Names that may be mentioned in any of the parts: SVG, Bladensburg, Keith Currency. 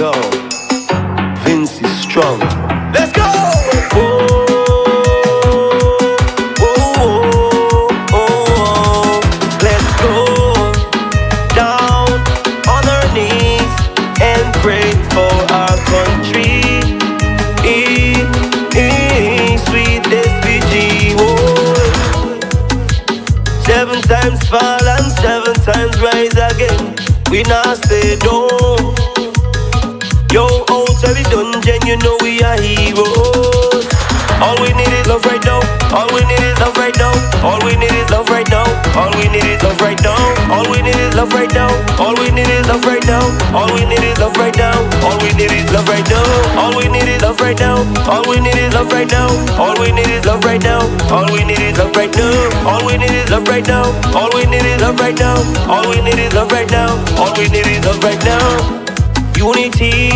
go. Vince is strong. Let's go. Oh, oh, oh, oh. Let's go down on our knees and pray for our country. Sweet SVG. Oh. 7 times fall and 7 times rise again. We not stay down. Yo, out till we done, Jen, you know we are heroes. All we need is love right now. All we need is love right now. All we need is love right now. All we need is love right now. All we need is love right now. All we need is love right now. All we need is love right now. All we need is love right now. All we need is love right now. All we need is love right now. All we need is love right now. All we need is love right now. All we need is love right now. All we need is love right now. All we need is love right now. All we need is love right now. Unity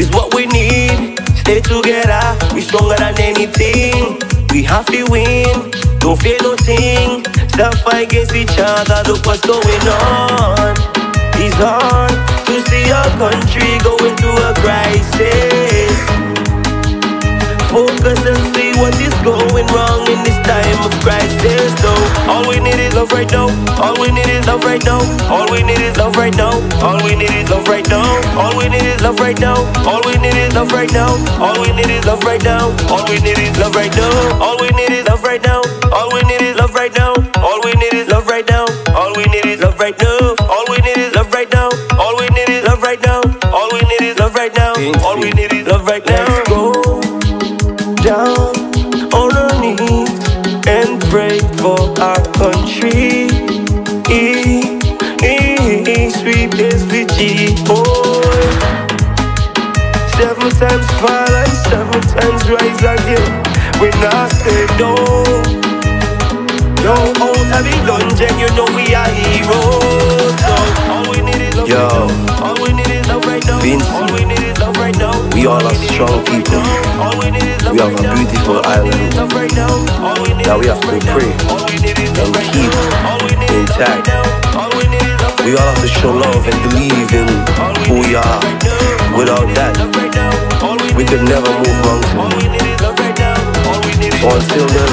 is what we need. Stay together, we're stronger than anything. We have to win, don't fear no thing. Stand fight against each other, look what's going on. It's hard to see our country going through a crisis. Focus and see what is going wrong in this time of crisis. So all we need is love right now. All we need is love right now. All we need is love right now. All we need is love right now. All we need is love right now. All we need is love right now. All we need is love right now. All we need is love right now. All we need is love right now. All we need is love right now. All we need is love right now. All we need is love right now. All we need is love right now. All we need is love right now. All we need is love right now. All we need is love right now. Let's go down on our knees and pray for our country. Sweet SVG, boy. 7 times fall and 7 times rise again. We not stay down. Yo, out of the dungeon, you know we are heroes. So all we need is love. Yo, all we need is love right now. Vince, all we need is love right now. We all are strong people. We have a beautiful island that we have to pray and keep intact. We all have to show love and believe in who we are. Without that, we could never move mountains. So until then,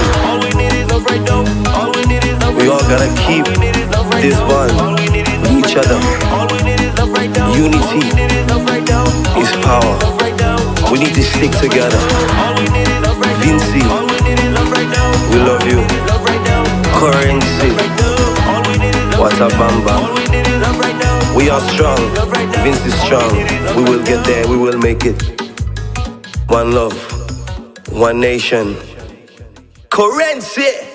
we all gotta keep this bond with each other. Unity is power. We need to stick together. Vinci, we love you. Currency, Watabamba. We are strong, Vince is strong. We will get there, we will make it. One love, one nation. Currency!